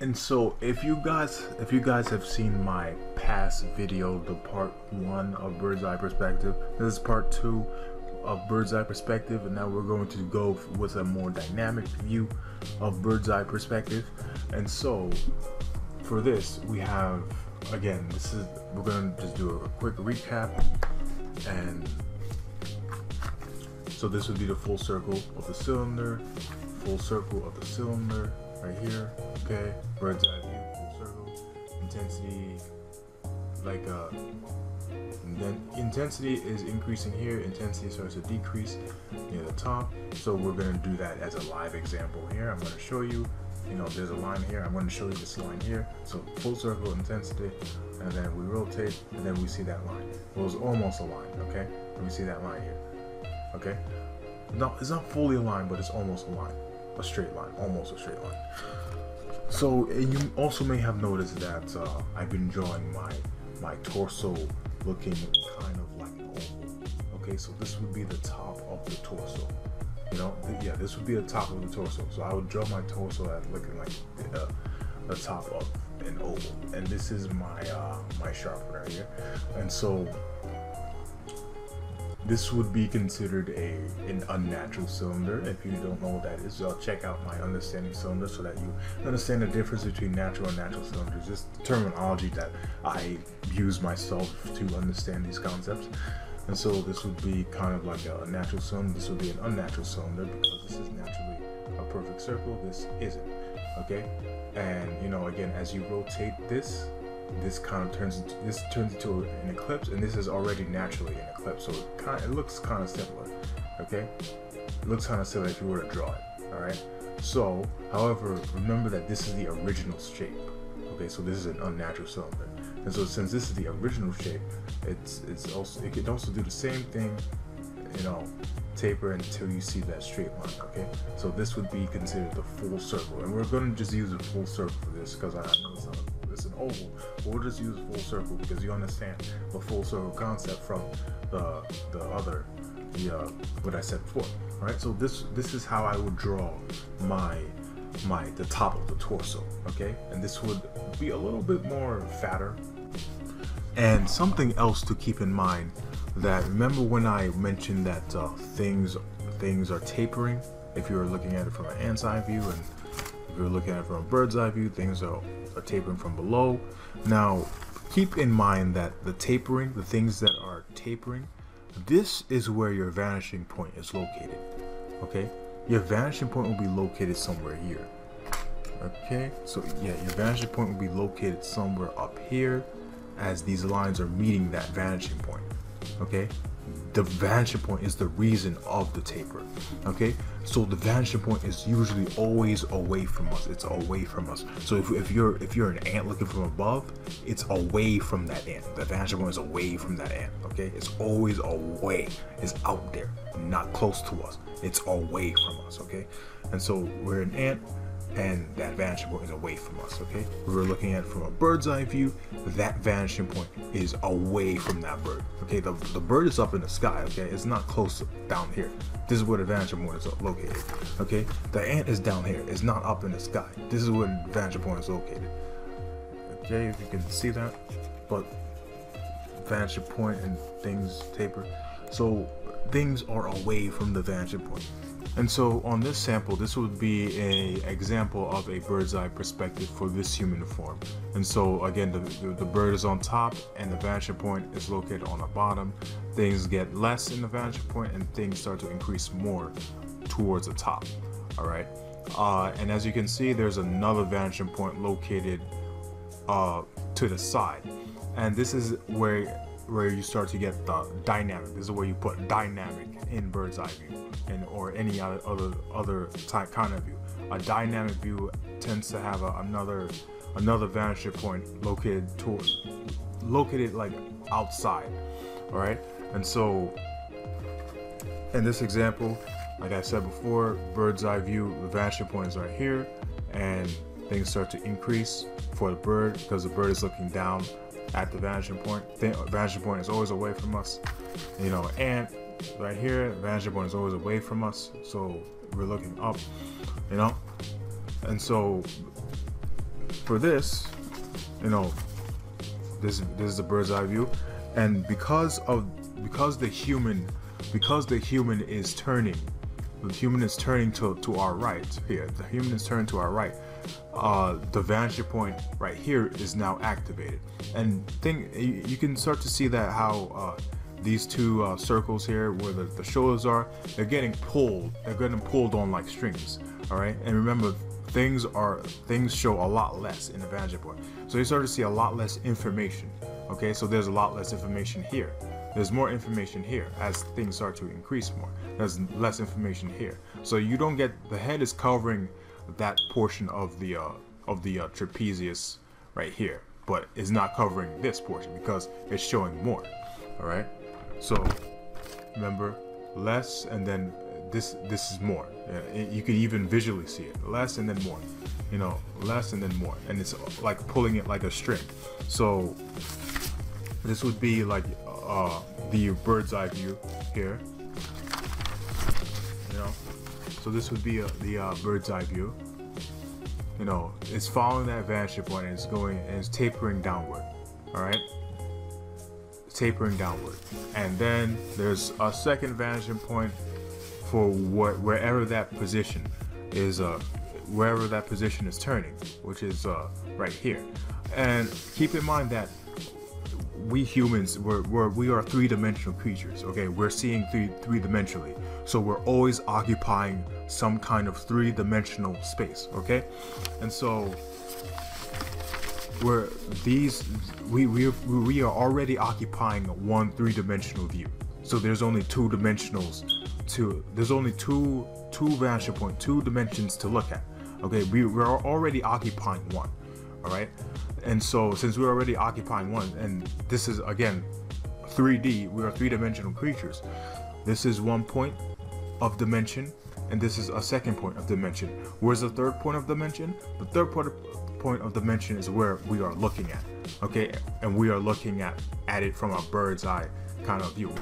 And so if you guys have seen my past video, the part 1 of Bird's Eye Perspective, this is part 2 of Bird's Eye Perspective, and now we're going to go with a more dynamic view of Bird's Eye Perspective. And so for this we have, again, we're going to just do a quick recap, and so this would be the full circle of the cylinder, full circle of the cylinder right here. Okay, bird's eye view, full circle, intensity, like and then intensity is increasing here, intensity starts to decrease near the top. So we're going to do that as a live example here. I'm going to show you, you know, there's a line here, I'm going to show you this line here. So full circle, intensity, and then we rotate, and then we see that line. Well, it's almost aligned. Okay, let me see that line here. Okay, no, it's not fully aligned, but it's almost aligned, a straight line, almost a straight line. So, and you also may have noticed that I've been drawing my torso looking kind of like an oval. Okay, so this would be the top of the torso. You know, yeah, this would be the top of the torso. So I would draw my torso at looking like the top of an oval. And this is my sharpener right here. And so this would be considered an unnatural cylinder. If you don't know what that is, I'll check out my understanding cylinder so that you understand the difference between natural and natural cylinders. Just terminology that I use myself to understand these concepts. And so this would be kind of like a natural cylinder. This would be an unnatural cylinder because this is naturally a perfect circle. This isn't. Okay. And you know, again, as you rotate this, this turns into an eclipse, and this is already naturally an eclipse, so it looks kind of similar. Okay, it looks kind of similar if you were to draw it. All right. So, however, remember that this is the original shape. Okay, so this is an unnatural cylinder, and so since this is the original shape, it could also do the same thing. You know, taper until you see that straight line. Okay, so this would be considered the full circle, and we're going to just use a full circle for this because I know it's not an oval, but we'll just use full circle because you understand the full circle concept from the what I said before. All right, so this is how I would draw the top of the torso. Okay, and this would be a little bit more fatter. And something else to keep in mind, that remember when I mentioned that things are tapering. If you're looking at it from an ant's eye view, and if you're looking at it from a bird's eye view, things are tapering from below. Now keep in mind that the things that are tapering, this is where your vanishing point is located. Okay, your vanishing point will be located somewhere here. Okay, so yeah, your vanishing point will be located somewhere up here as these lines are meeting that vanishing point. Okay, the vanishing point is the reason of the taper. Okay, so the vanishing point is usually always away from us. It's away from us. So if you're an ant looking from above, it's away from that ant. The vanishing point is away from that ant. Okay, it's always away. It's out there, not close to us. It's away from us. Okay, and so we're an ant, and that vanishing point is away from us. Okay, we're looking at it from a bird's eye view. That vanishing point is away from that bird. Okay, the bird is up in the sky. Okay, it's not close down here. This is where the vanishing point is located. Okay, the ant is down here. It's not up in the sky. This is where the vanishing point is located. Okay, if you can see that, but vanishing point and things taper. So things are away from the vanishing point. And so on this sample, this would be an example of a bird's eye perspective for this human form. And so again, the bird is on top and the vanishing point is located on the bottom. Things get less in the vanishing point and things start to increase more towards the top. All right. And as you can see, there's another vanishing point located to the side. And this is where you start to get the dynamic. This is where you put dynamic in bird's eye view, and or any other type kind of view. A dynamic view tends to have another vanishing point located like outside. All right, and so in this example, like I said before, bird's eye view, the vanishing point is right here, and things start to increase for the bird because the bird is looking down at the vanishing point. The vanishing point is always away from us. You know, and right here, vanishing point is always away from us, so we're looking up. You know, and so for this, you know, this is the bird's eye view, and because the human is turning, to our right here. The human is turning to our right. The vantage point right here is now activated, and you can start to see that how these two circles here where the shoulders are, they're getting pulled on like strings. All right, and remember, things show a lot less in the vantage point, so you start to see a lot less information. Okay, so there's a lot less information here. There's more information here as things start to increase more. There's less information here, so you don't get, the head is covering that portion of the trapezius right here, but it's not covering this portion because it's showing more. All right, so remember, less, and then this is more. You can even visually see it, less and then more, you know, less and then more, and it's like pulling it like a string. So this would be like the bird's eye view here, you know. So this would be the bird's eye view. You know, it's following that vantage point, and it's tapering downward. All right, tapering downward, and then there's a second vantage point for wherever that position is, turning, which is right here. And keep in mind that we humans, we are three-dimensional creatures. Okay, we're seeing three-dimensionally, so we're always occupying some kind of three-dimensional space. Okay, and so we are already occupying one three-dimensional view. So there's only two dimensionals to, there's only two vantage point, two dimensions to look at. Okay, we're already occupying one. All right, and so since we're already occupying one, and this is again 3D, we are three-dimensional creatures. This is one point of dimension, and this is a second point of dimension. Where's the third point of dimension? The third point of dimension is where we are looking at. Okay, and we are looking at it from a bird's eye kind of view.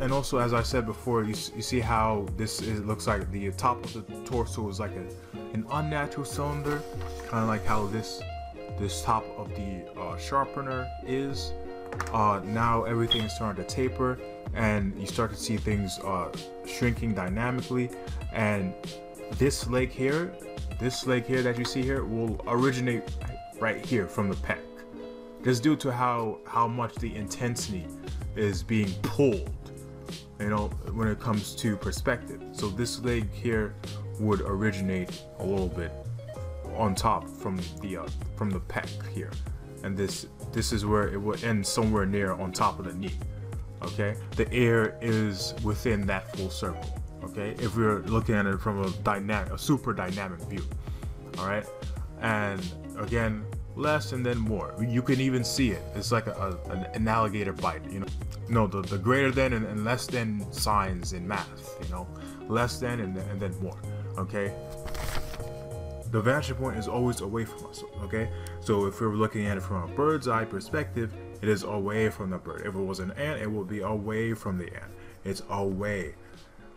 And also, as I said before, you see how it looks like the top of the torso is like an unnatural cylinder, kind of like how this top of the sharpener is. Now everything is starting to taper, and you start to see things shrinking dynamically. And this leg here that you see here will originate right here from the pec, just due to how much the intensity is being pulled, you know, when it comes to perspective. So this leg here would originate a little bit on top from the pec here, and this is where it would end, somewhere near on top of the knee. Okay, the air is within that full circle. Okay, if we're looking at it from a super dynamic view. All right, and again, less and then more. You can even see it. It's like an alligator bite, you know. No, the greater than and less than signs in math, you know, less than and then more. Okay, the vantage point is always away from us. Okay, so if we're looking at it from a bird's eye perspective, it is away from the bird. If it was an ant, it would be away from the ant. It's away.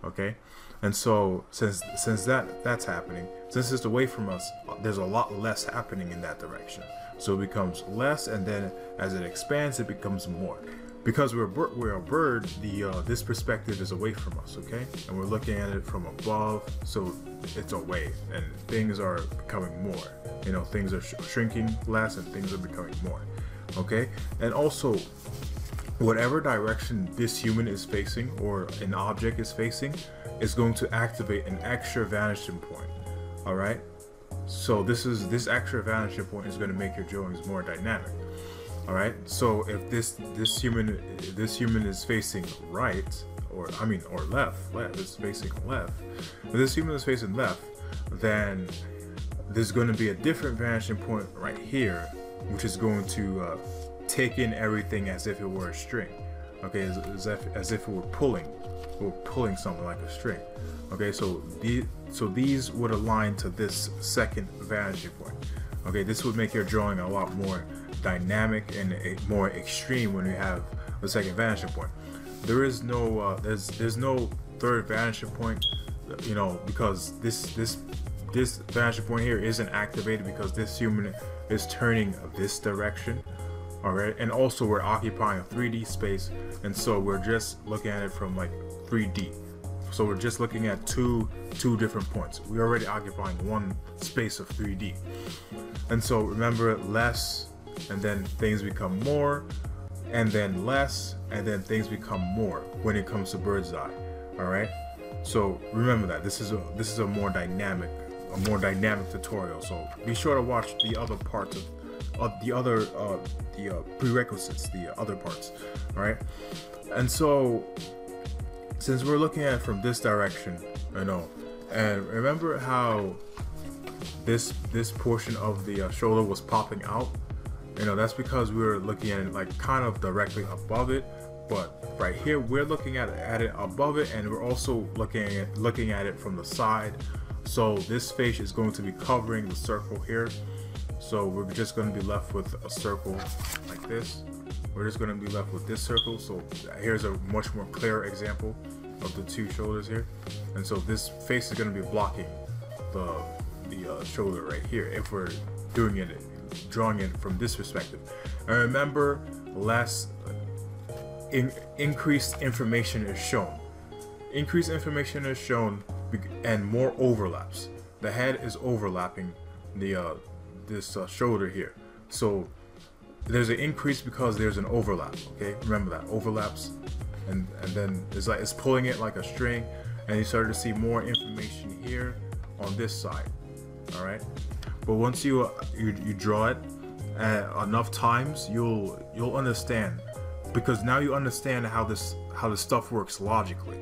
Okay, and so since that's happening, since it's away from us, there's a lot less happening in that direction. So it becomes less, and then as it expands, it becomes more. Because we're a bird, this perspective is away from us. Okay, and we're looking at it from above, so it's away, and things are becoming more. You know, things are shrinking less, and things are becoming more. Okay, and also, whatever direction this human is facing, or an object is facing, is going to activate an extra vanishing point. All right, so this extra vanishing point is going to make your drawings more dynamic. All right, so if this human is facing right, or left is facing left. If this human is facing left, then there's going to be a different vanishing point right here, which is going to take in everything as if it were a string. Okay, as if it were pulling something like a string. Okay, so these would align to this second vantage point. Okay, this would make your drawing a lot more dynamic and more extreme when you have the second vantage point. There is no there's no third vantage point, you know, because this this vantage point here isn't activated because this human is turning this direction. All right, and also we're occupying a 3D space, and so we're just looking at it from like 3D. So we're just looking at two different points. We're already occupying one space of 3D. And so remember, less, and then things become more, and then less, and then things become more when it comes to bird's eye. All right. So remember that this is a more dynamic tutorial. So be sure to watch the other parts of the other prerequisites, the other parts, right? And so, since we're looking at it from this direction, and remember how this portion of the shoulder was popping out? That's because we were looking at it like kind of directly above it, but right here we're looking at it above it, and we're also looking at it from the side. So this face is going to be covering the circle here. So we're just going to be left with a circle like this. We're just going to be left with this circle. So here's a much more clear example of the two shoulders here. And so this face is going to be blocking the shoulder right here if we're drawing it from this perspective. And remember, less increased information is shown. Increased information is shown and more overlaps. The head is overlapping the this shoulder here, so there's an increase because there's an overlap. Okay, remember that overlaps, and then it's like it's pulling it like a string, and you start to see more information here on this side. All right, but once you draw it enough times, you'll understand, because now you understand how this stuff works logically.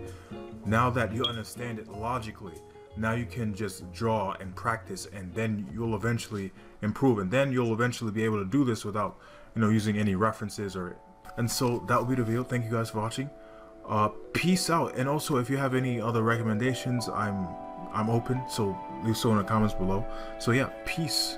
Now that you understand it logically, now you can just draw and practice, and then you'll eventually improve, and then you'll eventually be able to do this without using any references. And so that will be the video. Thank you guys for watching. Peace out. And also, if you have any other recommendations, I'm open, so leave so in the comments below. So yeah, peace.